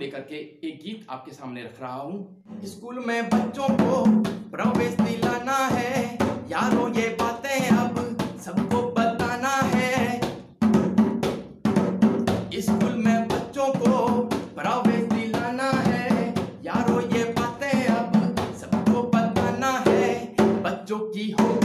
लेकर के एक गीत आपके सामने रख रहा हूँ। स्कूल में बच्चों को प्रवेश दिलाना है, यारों ये बातें अब सबको बताना है। स्कूल में बच्चों को प्रवेश दिलाना है, यारों ये बातें अब सबको बताना है। बच्चों की होगी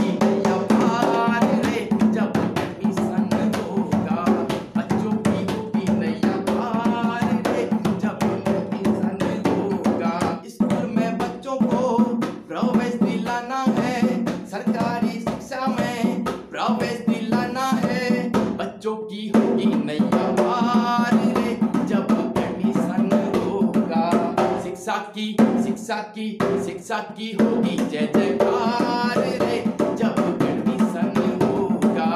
प्रवेश दिलाना है, बच्चों की होगी नया बार रे जब एडमिशन होगा। शिक्षा की होगी जय जयकार रे जब एडमिशन होगा।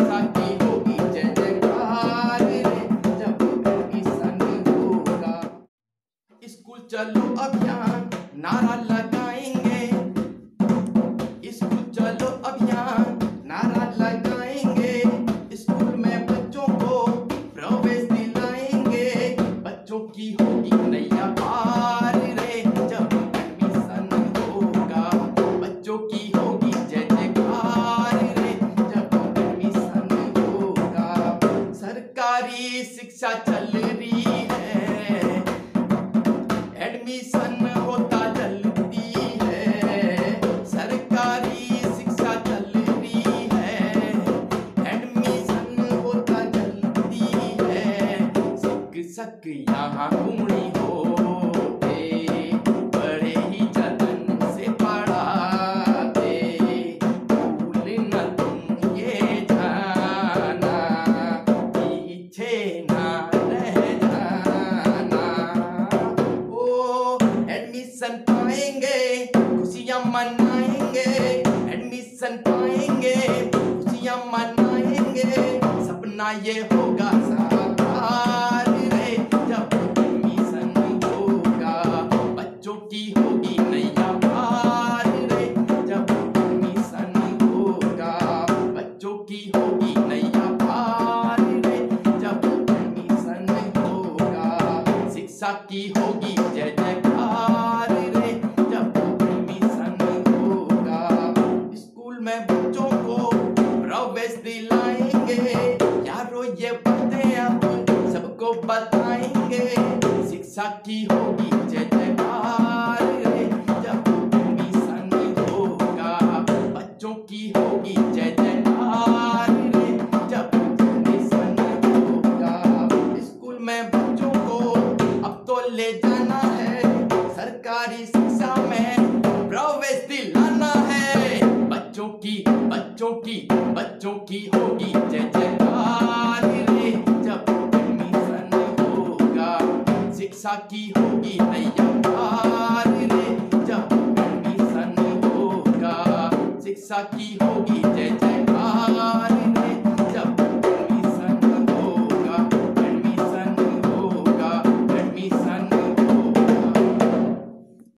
शिक्षा की होगी जय जयकार रे जब एडमिशन होगा। स्कूल चलो अभियान नारा लगाएंगे, स्कूल चलो अभियान नारा लगाएंगे। स्कूल में बच्चों को प्रवेश दिलाएंगे, बच्चों की होगी नैया पार रे जब एडमिशन होगा। बच्चों की होगी जय जयकार रे जब एडमिशन होगा। सरकारी शिक्षा चल रही है, एडमिशन होता जल्दी है। सरकारी शिक्षा चल सक यहाँ घूमनी होते, बड़े ही जतन से पढ़ाते। भूल न तुम ये जाना, पीछे ना रह जाना। ओ एडमिशन पाएंगे खुशियाँ मनाएंगे, एडमिशन पाएंगे खुशियाँ मनाएंगे। सपना ये होगा साकार जब एडमिशन होगा, बच्चों की होगी नैया पार रे जब एडमिशन होगा। बच्चों की होगी नैया पार रे जब एडमिशन होगा। शिक्षा की होगी जय जयकार रे जब एडमिशन होगा। स्कूल में बच्चों को प्रवेश दिलाएंगे, यारों ये बातें अब सबको बताएंगे। शिक्षा की होगी जय जयकार रे जब एडमिशन होगा। बच्चों की होगी जय जयकार रे जब एडमिशन होगा। स्कूल में बच्चों को अब तो ले जाना है, सरकारी शिक्षा में प्रवेश दिलाना है। बच्चों की होगी जय जयकार रे जब शिक्षा की होगी नैया पार रे जब एडमिशन होगा। शिक्षा की होगी जय जयकार।